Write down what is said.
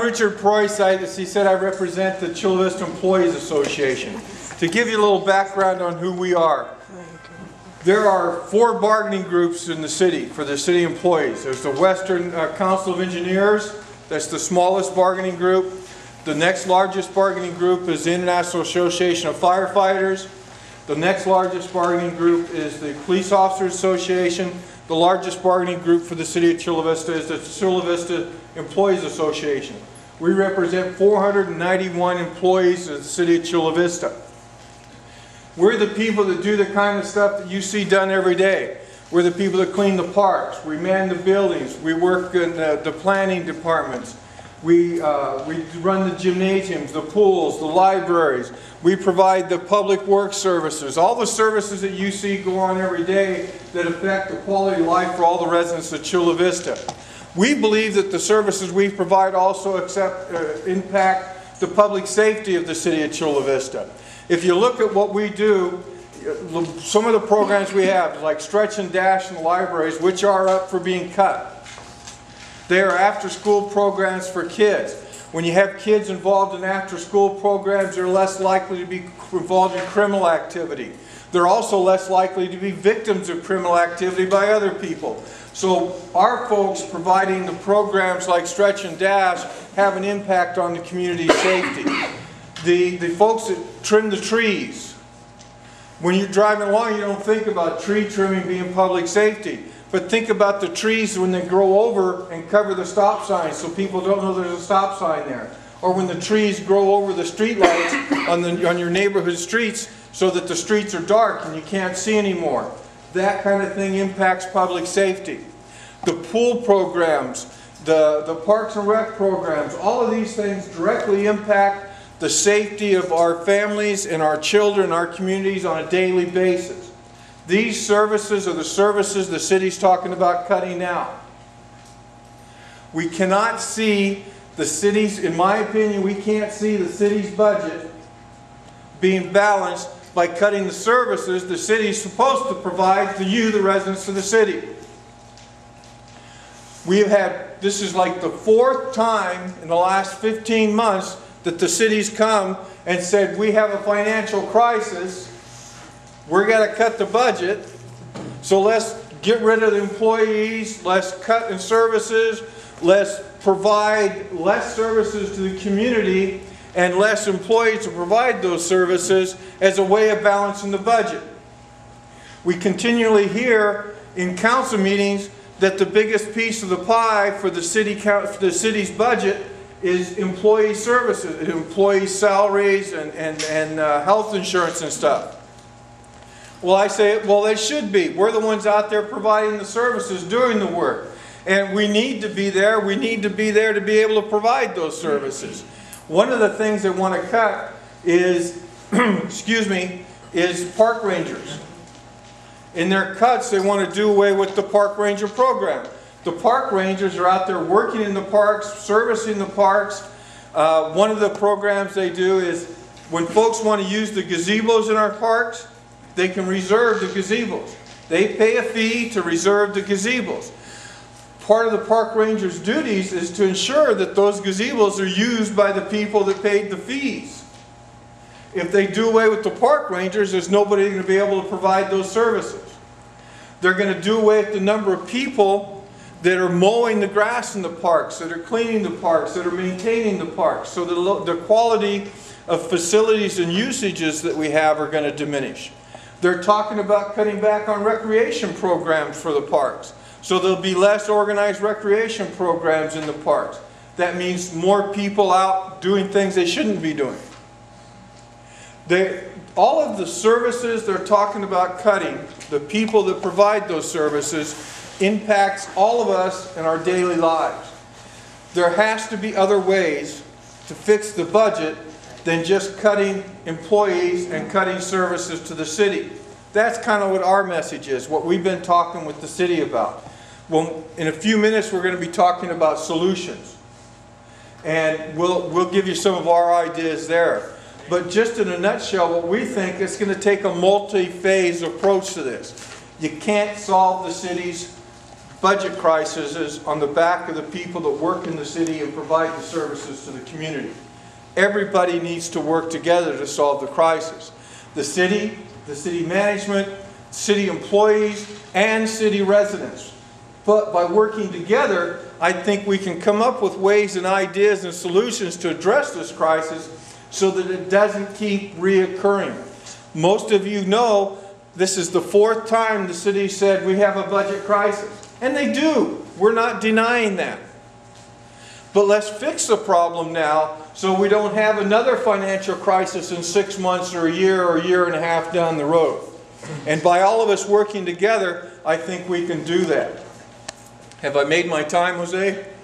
Richard Preuss, as he said, I represent the Chula Vista Employees Association. To give you a little background on who we are, there are four bargaining groups in the city for the city employees. There's the Western Council of Engineers, that's the smallest bargaining group. The next largest bargaining group is the International Association of Firefighters. The next largest bargaining group is the Police Officers Association. The largest bargaining group for the City of Chula Vista is the Chula Vista Employees Association. We represent 491 employees of the City of Chula Vista. We're the people that do the kind of stuff that you see done every day. We're the people that clean the parks, we man the buildings, we work in the planning departments, we run the gymnasiums, the pools, the libraries, we provide the public works services, all the services that you see go on every day that affect the quality of life for all the residents of Chula Vista. We believe that the services we provide also impact the public safety of the city of Chula Vista. If you look at what we do, some of the programs we have, like Stretch and Dash and libraries, which are up for being cut. They are after-school programs for kids. When you have kids involved in after-school programs, they're less likely to be involved in criminal activity. They're also less likely to be victims of criminal activity by other people. So our folks providing the programs like Stretch and Dash have an impact on the community safety. The folks that trim the trees, when you're driving along, you don't think about tree trimming being public safety. But think about the trees when they grow over and cover the stop signs so people don't know there's a stop sign there. Or when the trees grow over the street lights on your neighborhood streets so that the streets are dark and you can't see anymore. That kind of thing impacts public safety. The pool programs, the parks and rec programs, all of these things directly impact the safety of our families and our children, our communities on a daily basis. These services are the services the city's talking about cutting out. We cannot see the city's, in my opinion, we can't see the city's budget being balanced by cutting the services the city's supposed to provide to you, the residents of the city. We have had, this is like the fourth time in the last 15 months that the city's come and said, we have a financial crisis. We're going to cut the budget, so let's get rid of the employees, let's cut in services, let's provide less services to the community and less employees to provide those services as a way of balancing the budget. We continually hear in council meetings that the biggest piece of the pie for the city's budget is employee services, employee salaries and health insurance and stuff. Well, I say, well, they should be. We're the ones out there providing the services, doing the work. And we need to be there. We need to be there to be able to provide those services. One of the things they want to cut is, excuse me, is park rangers. In their cuts, they want to do away with the park ranger program. The park rangers are out there working in the parks, servicing the parks. One of the programs they do is when folks want to use the gazebos in our parks, they can reserve the gazebos. They pay a fee to reserve the gazebos. Part of the park ranger's duties is to ensure that those gazebos are used by the people that paid the fees. If they do away with the park rangers, there's nobody going to be able to provide those services. They're going to do away with the number of people that are mowing the grass in the parks, that are cleaning the parks, that are maintaining the parks. So the quality of facilities and usages that we have are going to diminish. They're talking about cutting back on recreation programs for the parks. So there'll be less organized recreation programs in the parks. That means more people out doing things they shouldn't be doing. All of the services they're talking about cutting, the people that provide those services, impacts all of us in our daily lives. There has to be other ways to fix the budget than just cutting employees and cutting services to the city. That's kind of what our message is, what we've been talking with the city about. Well, in a few minutes we're going to be talking about solutions. And we'll give you some of our ideas there. But just in a nutshell, what we think, it's going to take a multi-phase approach to this. You can't solve the city's budget crises on the back of the people that work in the city and provide the services to the community. Everybody needs to work together to solve the crisis. The city management, city employees, and city residents. But by working together, I think we can come up with ways and ideas and solutions to address this crisis so that it doesn't keep reoccurring. Most of you know this is the fourth time the city said we have a budget crisis. And they do. We're not denying that. But let's fix the problem now so we don't have another financial crisis in 6 months or a year and a half down the road. And by all of us working together, I think we can do that. Have I made my time, Jose?